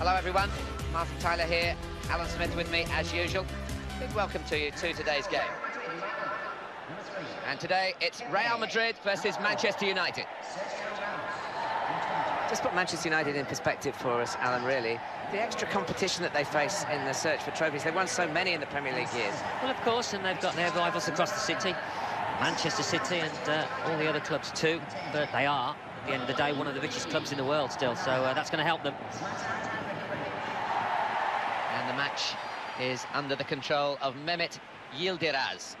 Hello everyone, Martin Tyler here, Alan Smith with me as usual. Big welcome to you to today's game. And today it's Real Madrid versus Manchester United. Just put Manchester United in perspective for us, Alan, really. The extra competition that they face in the search for trophies, they've won so many in the Premier League years. Well, of course, and they've got their rivals across the city, Manchester City and all the other clubs too, but they are, at the end of the day, one of the richest clubs in the world still, so that's going to help them. And the match is under the control of Mehmet Yildiraz.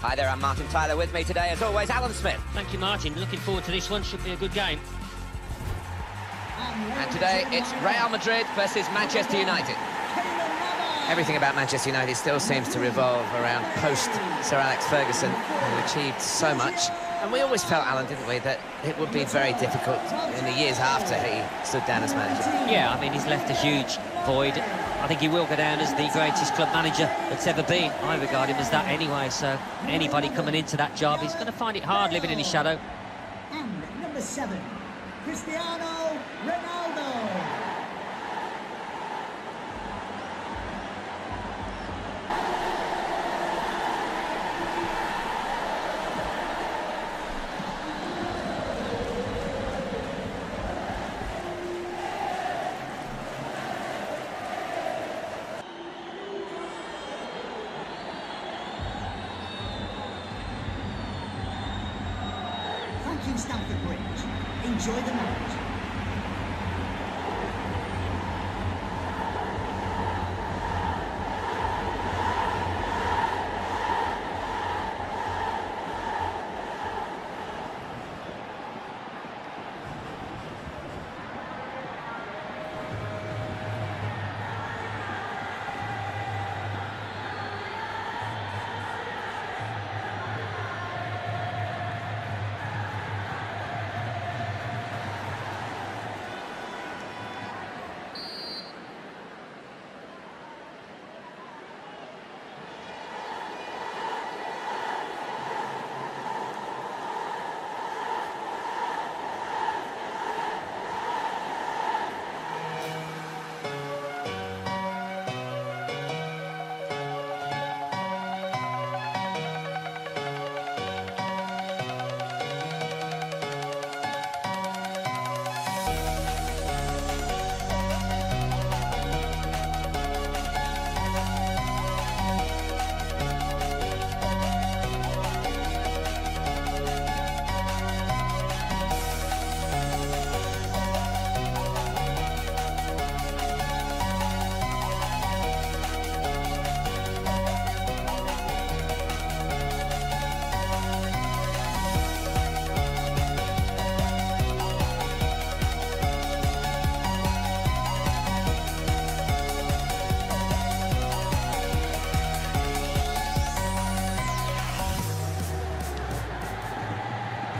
Hi there, I'm Martin Tyler, with me today as always, Alan Smith. Thank you, Martin. Looking forward to this one, should be a good game. And today it's Real Madrid versus Manchester United. Everything about Manchester United still seems to revolve around post-Sir Alex Ferguson, who achieved so much. And we always felt, Alan, didn't we, that it would be very difficult in the years after he stood down as manager. Yeah, I mean, he's left a huge void. I think he will go down as the greatest club manager that's ever been. I regard him as that anyway, so anybody coming into that job, he's going to find it hard living in his shadow. And number 7, Cristiano Ronaldo. Stop the bridge. Enjoy the match.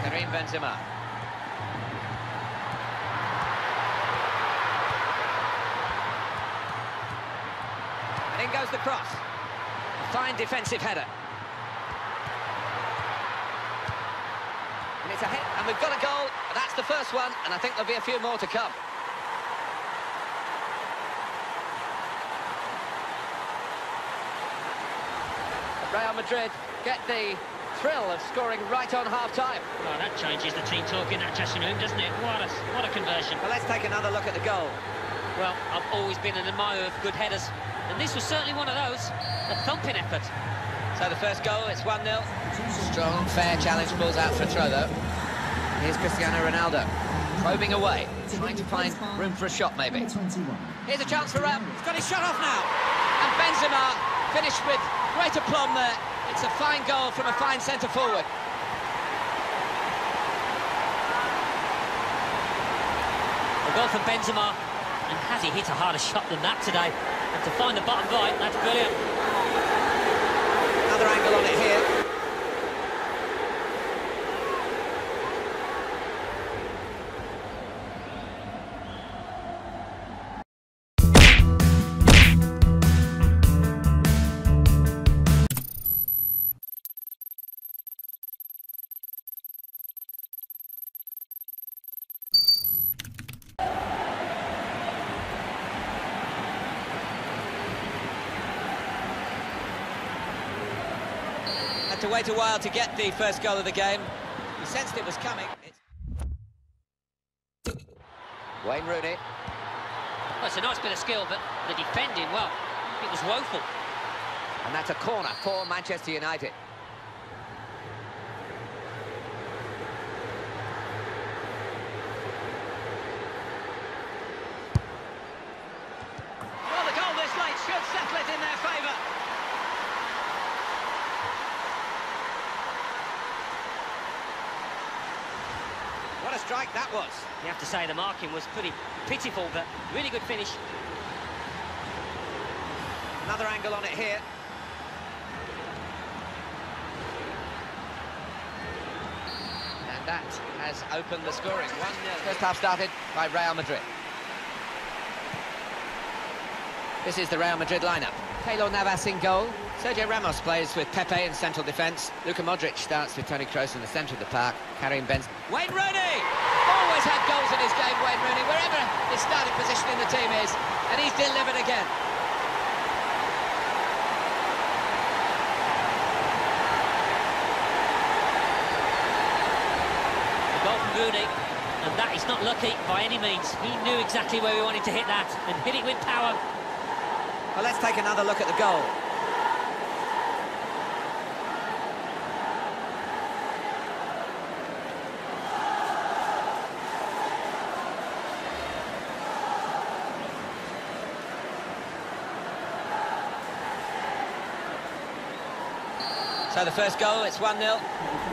Karim Benzema. And in goes the cross. A fine defensive header. And it's a hit, and we've got a goal. That's the first one, and I think there'll be a few more to come. Real Madrid get the thrill of scoring right on half-time. Well, that changes the team talking that dressing room, doesn't it? What a conversion. Well, let's take another look at the goal. Well, I've always been an admirer of good headers, and this was certainly one of those. A thumping effort. So the first goal, it's 1-0. Strong, fair challenge, pulls out for a throw, though. Here's Cristiano Ronaldo, probing away, trying to find room for a shot, maybe. Here's a chance for Ramos. He's got his shot off now. And Benzema finished with great aplomb there. It's a fine goal from a fine centre-forward. The goal from Benzema, and has he hit a harder shot than that today? And to find the bottom right, that's brilliant. Another angle on it here. to wait a while to get the first goal of the game. He sensed it was coming. Wayne Rooney. Well, it's a nice bit of skill, but the defending, well, it was woeful. And that's a corner for Manchester United. Well, the goal this late should settle it in their favour. What a strike that was. You have to say the marking was pretty pitiful, but really good finish. Another angle on it here. That has opened the scoring. 1-0. First half started by Real Madrid. This is the Real Madrid lineup. Keylor Navas in goal. Sergio Ramos plays with Pepe in central defence. Luka Modric starts with Toni Kroos in the centre of the park. Karim Benzema. Wayne Rooney! Always had goals in his game, Wayne Rooney, wherever his starting position in the team is. And he's delivered again. Rooney, and that is not lucky by any means. He knew exactly where he wanted to hit that and hit it with power. Well, let's take another look at the goal. So the first goal, it's 1-0.